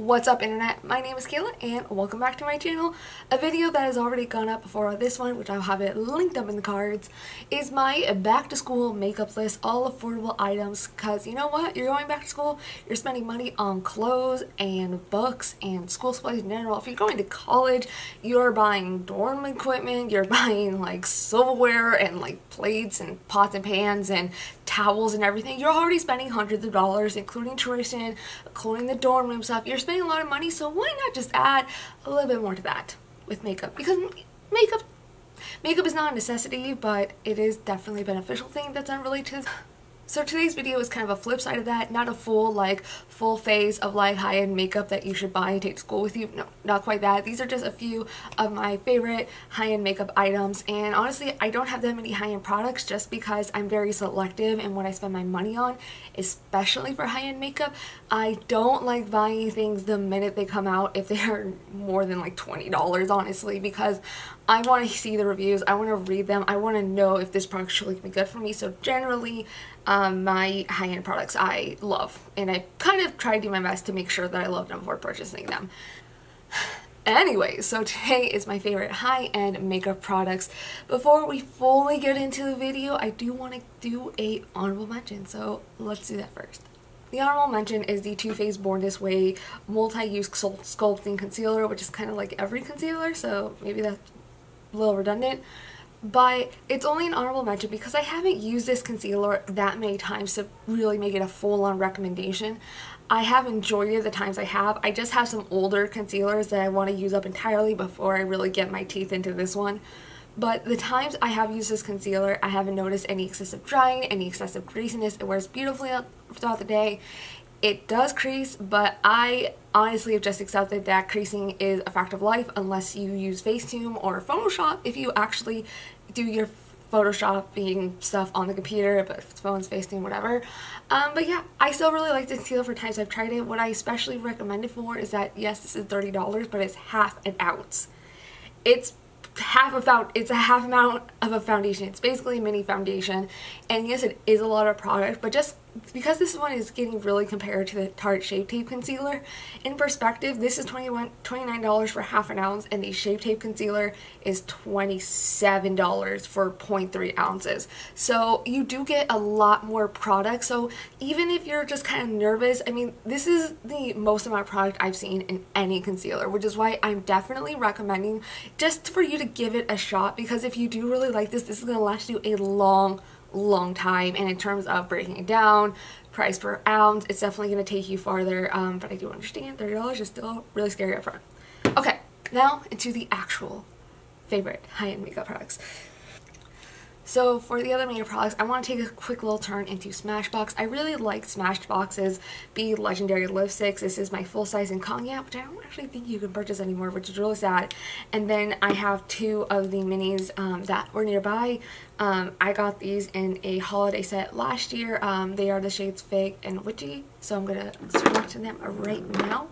What's up, internet? My name is Kayla and welcome back to my channel. A video that has already gone up before this one, which I'll have it linked up in the cards, is my back to school makeup list, all affordable items, because you know what, you're going back to school, you're spending money on clothes and books and school supplies in general. If you're going to college, you're buying dorm equipment, you're buying like silverware and like plates and pots and pans and towels and everything. You're already spending hundreds of dollars, including tuition, including the dorm room stuff. You're spending a lot of money, so why not just add a little bit more to that with makeup? Because makeup is not a necessity, but it is definitely a beneficial thing that's unrelated. So today's video is kind of a flip side of that, not a full face of like high-end makeup that you should buy and take to school with you. No, not quite that. These are just a few of my favorite high-end makeup items, and honestly I don't have that many high-end products just because I'm very selective in what I spend my money on, especially for high-end makeup. I don't like buying things the minute they come out if they are more than like $20, honestly, because I want to see the reviews, I want to read them, I want to know if this product truly can be good for me. So generally my high-end products I love, and I kind of try to do my best to make sure that I love them before purchasing them. Anyway, so today is my favorite high-end makeup products. Before we fully get into the video, I do want to do an honorable mention, so let's do that first. The honorable mention is the Too Faced Born This Way Multi-Use Sculpting Concealer, which is kind of like every concealer, so maybe that's a little redundant. But it's only an honorable mention because I haven't used this concealer that many times to really make it a full-on recommendation. I have enjoyed it the times I have. I just have some older concealers that I want to use up entirely before I really get my teeth into this one. But the times I have used this concealer, I haven't noticed any excessive drying, any excessive greasiness. It wears beautifully throughout the day. It does crease, but I honestly have just accepted that creasing is a fact of life unless you use Facetune or Photoshop. If you actually do your Photoshopping stuff on the computer, but phones, Facetune, whatever. But yeah, I still really like the concealer for times I've tried it. What I especially recommend it for is that, yes, this is $30, but it's half an ounce. It's a half amount of a foundation. It's basically a mini foundation, and yes, it is a lot of product, but just because this one is getting really compared to the Tarte Shape Tape Concealer in perspective, this is $29 for half an ounce, and the Shape Tape Concealer is $27 for 0.3 ounces. So you do get a lot more product. So even if you're just kind of nervous, I mean, this is the most amount of product I've seen in any concealer, which is why I'm definitely recommending just for you to give it a shot, because if you do really like this, this is going to last you a long time. And in terms of breaking it down, price per ounce, it's definitely going to take you farther, but I do understand $30 is still really scary up front. Okay, now into the actual favorite high-end makeup products. So for the other makeup products, I want to take a quick little turn into Smashbox. I really like Smashbox's Be Legendary Lipsticks. This is my full size in cognac, which I don't actually think you can purchase anymore, which is really sad. And then I have two of the minis that were nearby. I got these in a holiday set last year. They are the shades Fig and Witchy, so I'm going to switch to them right now.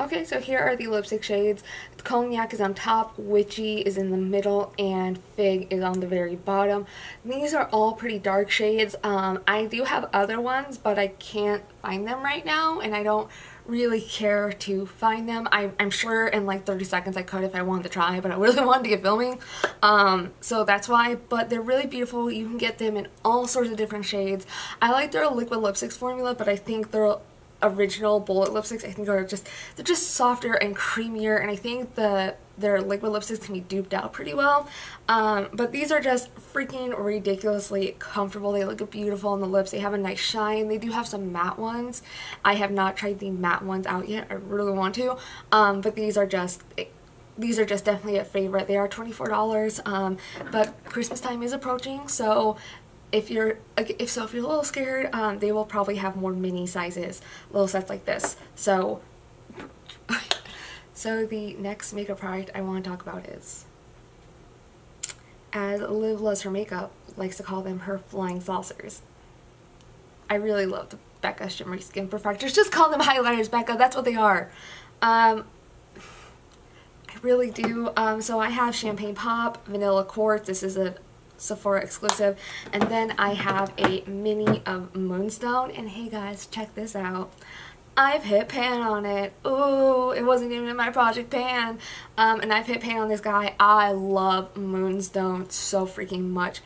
Okay, so here are the lipstick shades. Cognac is on top, Witchy is in the middle, and Fig is on the very bottom. These are all pretty dark shades. I do have other ones, but I can't find them right now, and I don't really care to find them. I'm sure in like 30 seconds I could if I wanted to try, but I really wanted to get filming, so that's why. But they're really beautiful. You can get them in all sorts of different shades. I like their liquid lipsticks formula, but I think they're original bullet lipsticks, I think, are just, they're just softer and creamier, and I think their liquid lipsticks can be duped out pretty well. But these are just freaking ridiculously comfortable. They look beautiful on the lips. They have a nice shine. They do have some matte ones. I have not tried the matte ones out yet. I really want to. But these are just definitely a favorite. They are $24. But Christmas time is approaching, so if you're a little scared, they will probably have more mini sizes, little sets like this. So the next makeup product I want to talk about is, as Liv loves her makeup, likes to call them her flying saucers. I really love the Becca Shimmery Skin Perfectors. Just call them highlighters, Becca. That's what they are. I really do. So I have Champagne Pop, Vanilla Quartz. This is a Sephora exclusive, and then I have a mini of Moonstone. And hey guys, check this out, I've hit pan on it. Ooh, it wasn't even in my project pan. And I've hit pan on this guy. I love Moonstone so freaking much.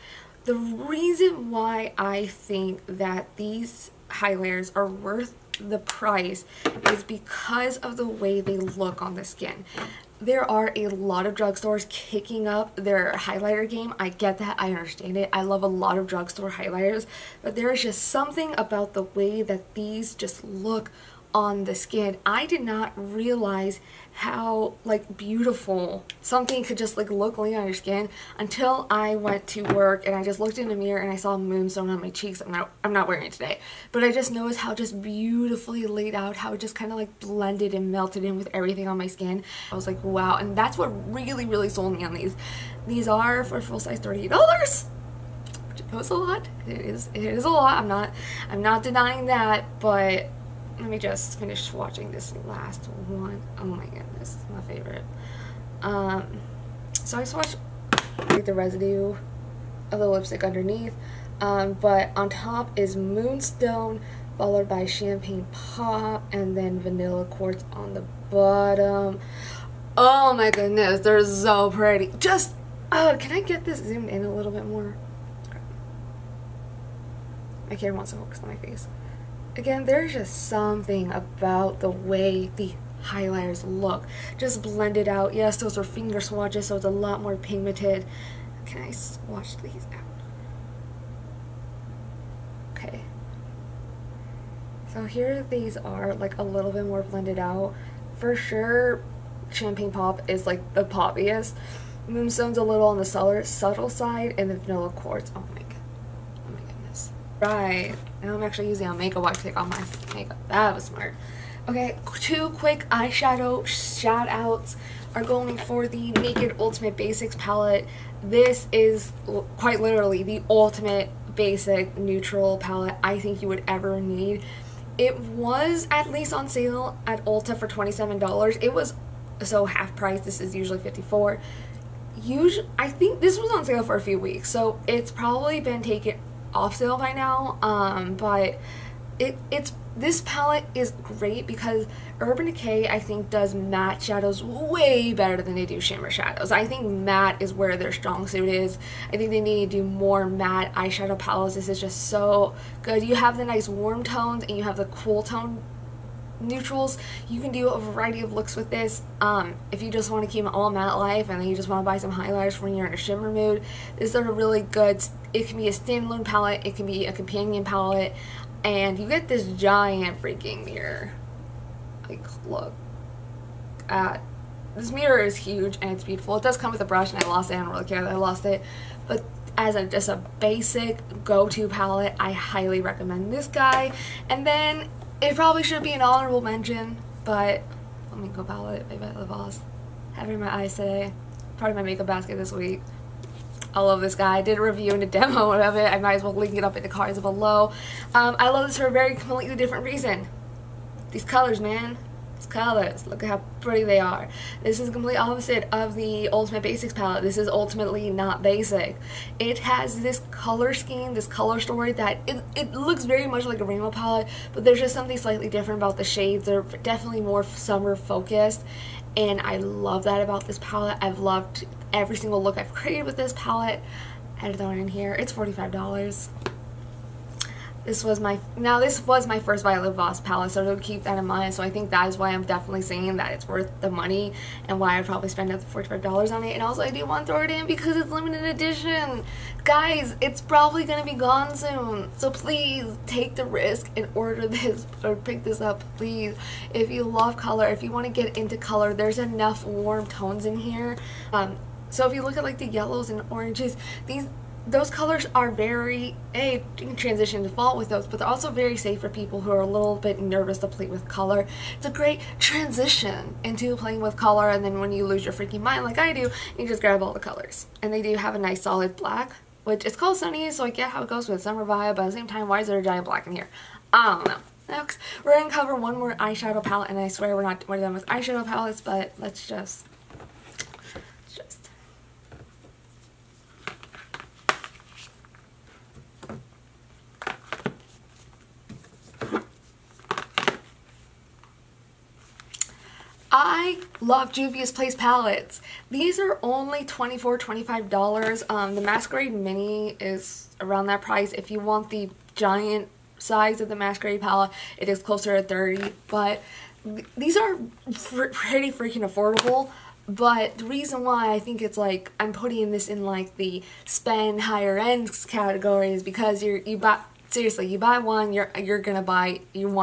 The reason why I think that these highlighters are worth the price is because of the way they look on the skin. There are a lot of drugstores kicking up their highlighter game. I get that. I understand it. I love a lot of drugstore highlighters, but there is just something about the way that these just look on the skin. I did not realize how like beautiful something could just like look laying on your skin until I went to work and I just looked in the mirror and I saw Moonstone on my cheeks. I'm not wearing it today, but I just noticed how just beautifully laid out, how it just kind of like blended and melted in with everything on my skin. I was like, wow. And that's what really sold me on these. These are for full size $38. It was a lot. It is a lot. I'm not denying that, but let me just finish watching this last one. Oh my goodness, this is my favorite. So I swatched like the residue of the lipstick underneath, but on top is Moonstone, followed by Champagne Pop, and then Vanilla Quartz on the bottom. Oh my goodness, they're so pretty. Just, oh, can I get this zoomed in a little bit more? My camera wants to focus on my face. Again, there's just something about the way the highlighters look. Just blended out. Yes, those are finger swatches, so it's a lot more pigmented. Can I swatch these out? Okay. So here these are, like, a little bit more blended out. For sure, Champagne Pop is, like, the poppiest. Moonstone's a little on the subtle side, and the Vanilla Quartz. Oh my god. Oh my goodness. Right. Now I'm actually using a makeup wipe to take off my makeup. That was smart. Okay, two quick eyeshadow shout-outs are going for the Naked Ultimate Basics palette. This is quite literally the ultimate basic neutral palette I think you would ever need. It was at least on sale at Ulta for $27. It was so half price. This is usually $54. Usually, I think this was on sale for a few weeks, so it's probably been taken off sale by now, but this palette is great because Urban Decay, I think, does matte shadows way better than they do shimmer shadows. I think matte is where their strong suit is. I think they need to do more matte eyeshadow palettes. This is just so good. You have the nice warm tones and you have the cool tone neutrals. You can do a variety of looks with this. If you just want to keep it all matte life and then you just want to buy some highlighters when you're in a shimmer mood, this is a really good, it can be a standalone palette, it can be a companion palette, and you get this giant freaking mirror. Like, look at this mirror is huge and it's beautiful. It does come with a brush and I lost it. I don't really care that I lost it, but as just a basic go-to palette, I highly recommend this guy. And then it probably should be an honorable mention, but let me go palette by Violet Voss. Having my eyes today, part of my makeup basket this week. I love this guy. I did a review and a demo of it. I might as well link it up in the cards below. I love this for a very completely different reason. These colors, man. These colors. Look at how pretty they are. This is the complete opposite of the Ultimate Basics palette. This is ultimately not basic. It has this color scheme, this color story that it looks very much like a rainbow palette, but there's just something slightly different about the shades. They're definitely more summer focused, and I love that about this palette. I've loved every single look I've created with this palette. I had to throw it in here. It's $45. This was my first Violet Voss palette, so don't keep that in mind. So I think that is why I'm definitely saying that it's worth the money and why I probably spend up to $45 on it. And also I do want to throw it in because it's limited edition. Guys, it's probably going to be gone soon. So please take the risk and order this or pick this up, please. If you love color, if you want to get into color, there's enough warm tones in here. So if you look at like the yellows and oranges, those colors are very, you can transition to fall with those, but they're also very safe for people who are a little bit nervous to play with color. It's a great transition into playing with color, and then when you lose your freaking mind like I do, you just grab all the colors. And they do have a nice solid black, which it's called Sunny, so I get how it goes with summer vibe, but at the same time, why is there a giant black in here? I don't know. Next, we're going to cover one more eyeshadow palette, and I swear we're done with eyeshadow palettes, but let's just... I love Juvia's Place palettes. These are only $24, $25. The Masquerade Mini is around that price. If you want the giant size of the Masquerade palette, it is closer to $30. But these are pretty freaking affordable. But the reason why I think it's like I'm putting this in like the spend higher end category is because you want to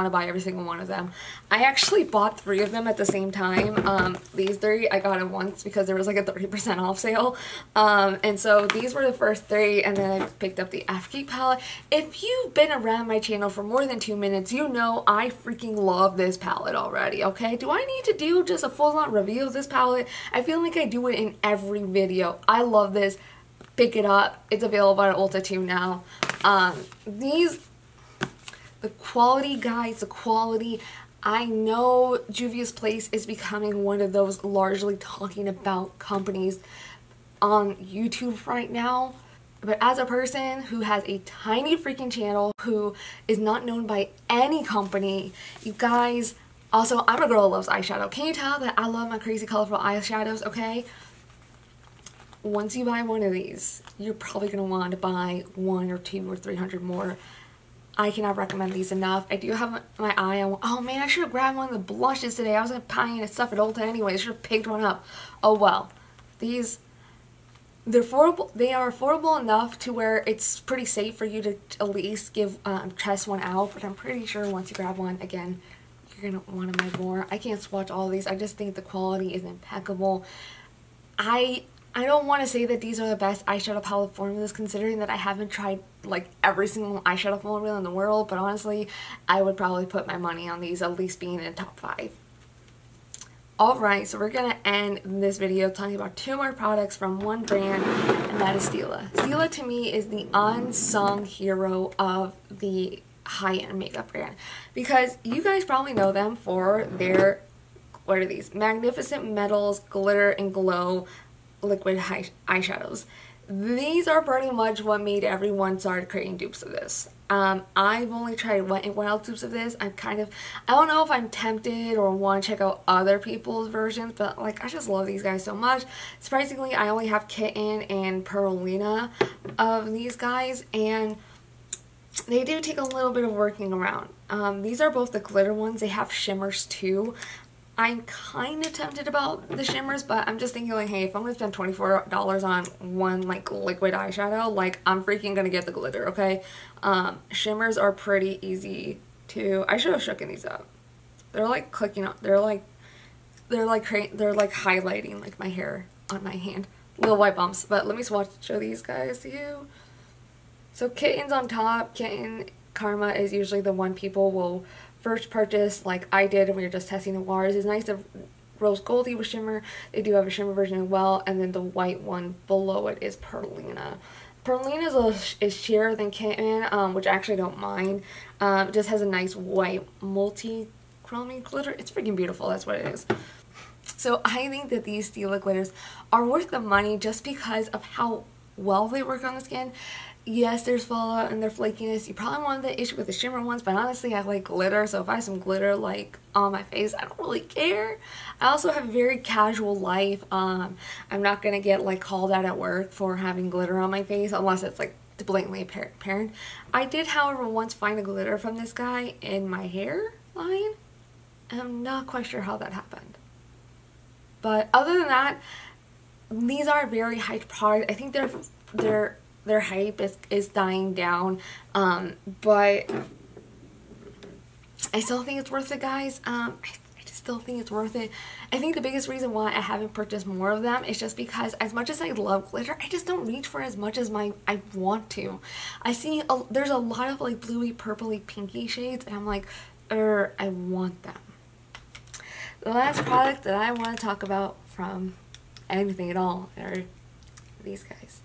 buy every single one of them. I actually bought 3 of them at the same time. These 3 I got at once because there was like a 30% off sale. And so these were the first 3, and then I picked up the Afghan palette. If you've been around my channel for more than 2 minutes, you know I freaking love this palette already, okay? Do I need to do just a full-on review of this palette? I feel like I do it in every video. I love this. Pick it up. It's available at Ulta too now. The quality, guys, the quality. I know Juvia's Place is becoming one of those largely talking about companies on YouTube right now, but as a person who has a tiny freaking channel who is not known by any company, you guys, also I'm a girl who loves eyeshadow. Can you tell that I love my crazy colorful eyeshadows, okay? Once you buy one of these, you're probably going to want to buy 100 or 200 or 300 more. I cannot recommend these enough. I do have my eye on, oh man, I should have grabbed one of the blushes today. I was buying stuff at Ulta anyway. I should have picked one up. Oh well. These, they're affordable. They are affordable enough to where it's pretty safe for you to at least give test one out. But I'm pretty sure once you grab one, again, you're going to want to buy more. I can't swatch all these. I just think the quality is impeccable. I don't want to say that these are the best eyeshadow palette formulas, considering that I haven't tried like every single eyeshadow formula in the world, but honestly, I would probably put my money on these at least being in the top 5. Alright, so we're going to end this video talking about 2 more products from one brand, and that is Stila. Stila to me is the unsung hero of the high-end makeup brand, because you guys probably know them for their, what are these? Magnificent Metals Glitter and Glow liquid eyeshadows. These are pretty much what made everyone start creating dupes of this. I've only tried one else dupes of this. I don't know if I'm tempted or want to check out other people's versions, but like I just love these guys so much. Surprisingly, I only have Kitten and Perlina of these guys, and they do take a little bit of working around. These are both the glitter ones. They have shimmers too. I'm kind of tempted about the shimmers, but I'm just thinking like, hey, if I'm gonna spend $24 on one like liquid eyeshadow, like I'm freaking gonna get the glitter, okay? Shimmers are pretty easy to. I should have shooken these up. They're like clicking up. They're like highlighting like my hair on my hand. Little white bumps. But let me show these guys to you. So Kitten's on top. Kitten Karma is usually the one people will first purchase, like I did, and we were just testing the waters. It's nice that Rose Goldie with shimmer. They do have a shimmer version as well, and then the white one below it is Perlina. Perlina is sheerer than Kitten, which I actually don't mind. It just has a nice white multi-chromy glitter. It's freaking beautiful. That's what it is. So I think that these Stila glitters are worth the money just because of how well they work on the skin. Yes, there's fallout and their flakiness. You probably want the issue with the shimmer ones, but honestly, I like glitter, so if I have some glitter like on my face, I don't really care. I also have a very casual life. I'm not gonna get like called out at work for having glitter on my face unless it's like blatantly apparent. I did, however, once find a glitter from this guy in my hair line. I'm not quite sure how that happened, but other than that, these are very hyped products. I think their hype is dying down, but I still think it's worth it, guys. I just still think it's worth it. I think the biggest reason why I haven't purchased more of them is just because as much as I love glitter, I just don't reach for as much as I want to. I see there's a lot of like bluey, purpley, pinky shades, and I'm like, I want them. The last product that I want to talk about from anything at all are these guys.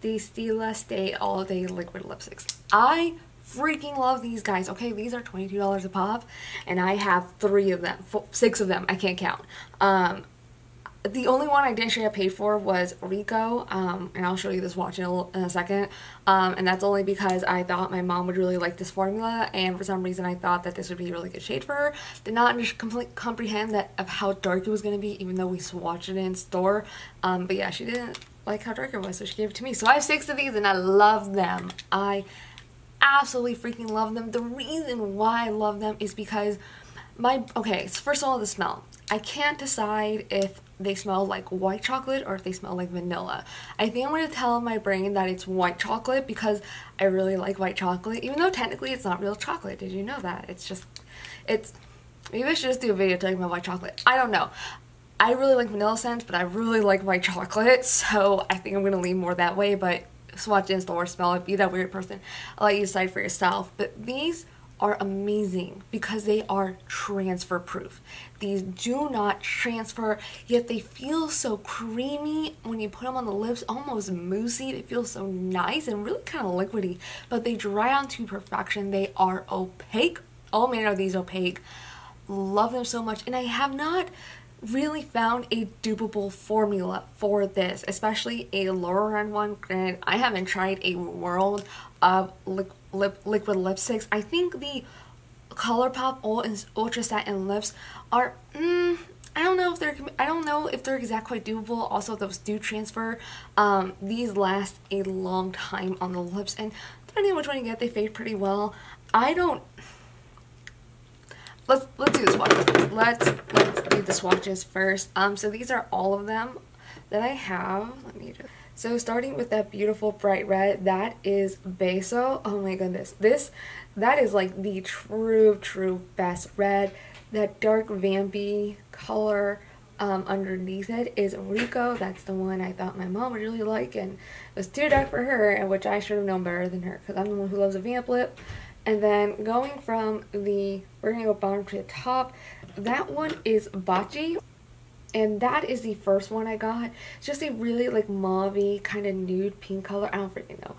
The Stila Stay All Day Liquid Lipsticks. I freaking love these guys, okay? These are $22 a pop, and I have 3 of them, 6 of them, I can't count. The only one I didn't show you I paid for was Rico, and I'll show you this swatch in a second, and that's only because I thought my mom would really like this formula, and for some reason I thought that this would be a really good shade for her. Did not comprehend that of how dark it was going to be, even though we swatched it in store, but yeah, she didn't like how dark it was, so she gave it to me. So I have 6 of these, and I love them. I absolutely freaking love them. The reason why I love them is because so first of all, the smell. I can't decide if they smell like white chocolate or if they smell like vanilla. I think I'm going to tell my brain that it's white chocolate because I really like white chocolate, even though technically it's not real chocolate. Did you know that? Maybe I should just do a video talking about white chocolate. I don't know. I really like vanilla scents, but I really like white chocolate, so I think I'm going to lean more that way, but swatch in store, smell it, be that weird person. I'll let you decide for yourself, but these are amazing because they are transfer proof. These do not transfer, yet they feel so creamy when you put them on the lips, almost moussey. They feel so nice and really kind of liquidy, but they dry on to perfection. They are opaque. Oh man, are these opaque. Love them so much, and I have not really found a dupable formula for this, especially a lower end one. Granted, I haven't tried a world of liquid lipsticks. I think the ColourPop Ultra Satin Lips are, I don't know if they're quite doable. Also, those do transfer. These last a long time on the lips, and depending on which one you get, they fade pretty well. Let's do the swatches first. Let's do the swatches first. So these are all of them that I have. So starting with that beautiful bright red, that is Beso. Oh my goodness. That is like the true best red. That dark vampy color underneath it is Rico. That's the one I thought my mom would really like, and it was too dark for her, and which I should have known better than her, because I'm the one who loves a vamp lip. And then going from the, we're going to go bottom to the top, that one is Bachi. And that is the first one I got. It's just a really like mauve-y kind of nude pink color. I don't freaking know.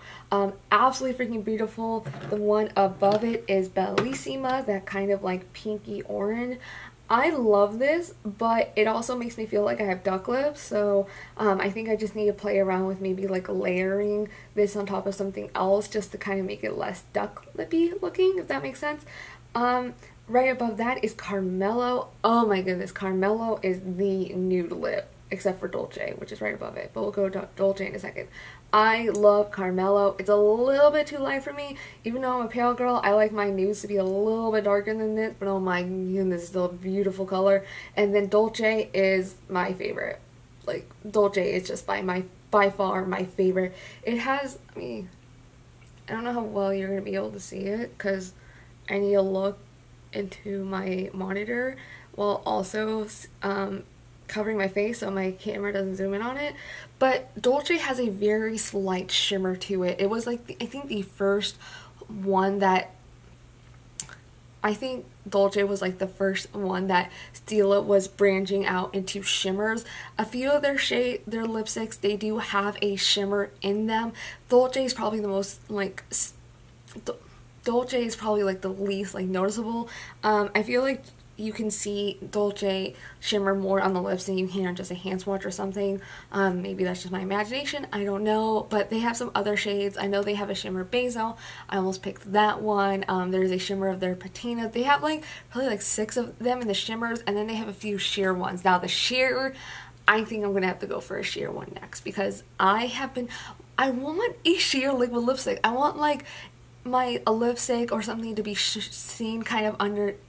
Absolutely freaking beautiful. The one above it is Bellissima, that kind of like pinky orange. I love this, but it also makes me feel like I have duck lips, so I think I just need to play around with maybe like layering this on top of something else just to kind of make it less duck lippy looking, if that makes sense. Right above that is Carmelo. Oh my goodness, Carmelo is the nude lip, except for Dolce, which is right above it, but we'll go to Dolce in a second. I love Carmelo. It's a little bit too light for me. Even though I'm a pale girl, I like my nudes to be a little bit darker than this, but oh my goodness, it's still a beautiful color. And then Dolce is my favorite. Like, Dolce is just by far my favorite. It has, I don't know how well you're going to be able to see it, because I need to look into my monitor while also covering my face so my camera doesn't zoom in on it, but Dolce has a very slight shimmer to it. It was like I think the first one that Dolce was like the first one that Stila was branching out into shimmers. A few of their lipsticks, they do have a shimmer in them. Dolce is probably the most like Dolce is probably like the least like noticeable. I feel like you can see Dolce shimmer more on the lips than you can on just a hand swatch or something. Maybe that's just my imagination, I don't know, but they have some other shades. I know they have a shimmer Basil, I almost picked that one. There's a shimmer of their Patina. They have like probably like 6 of them in the shimmers, and then they have a few sheer ones. Now the sheer, I think I'm gonna have to go for a sheer one next, because I want a sheer liquid lipstick. I want like a lipstick or something to be seen kind of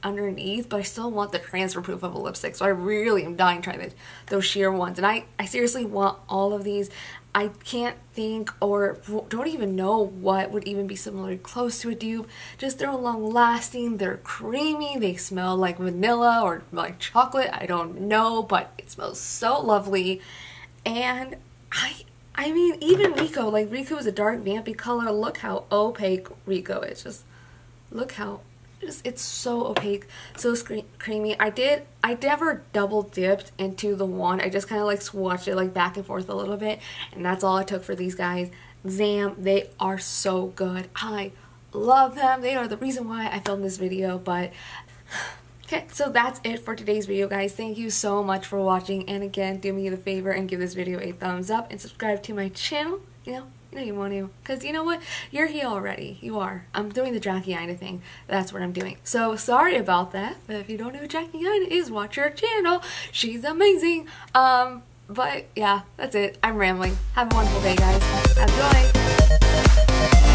underneath, but I still want the transfer proof of a lipstick, so I really am dying trying those sheer ones. And I seriously want all of these. I can't think or don't even know what would even be similarly close to a dupe. Just they're long lasting, they're creamy, they smell like vanilla or like chocolate, I don't know, but it smells so lovely. And I mean, even Rico, like Rico is a dark vampy color. Look how opaque Rico is. It's so opaque, so creamy. I never double dipped into the one. I just kind of like swatched it like back and forth a little bit, and that's all I took for these guys. Zam, they are so good. I love them. They are the reason why I filmed this video, but Okay, so that's it for today's video, guys. Thank you so much for watching, and again, do me the favor and give this video a thumbs up and subscribe to my channel. You know you want to, because you know what? You're here already. You are. I'm doing the Jackie Aina thing. That's what I'm doing. So sorry about that, but if you don't know who Jackie Aina is, watch her channel. She's amazing. But yeah, that's it. I'm rambling. Have a wonderful day, guys. Have joy.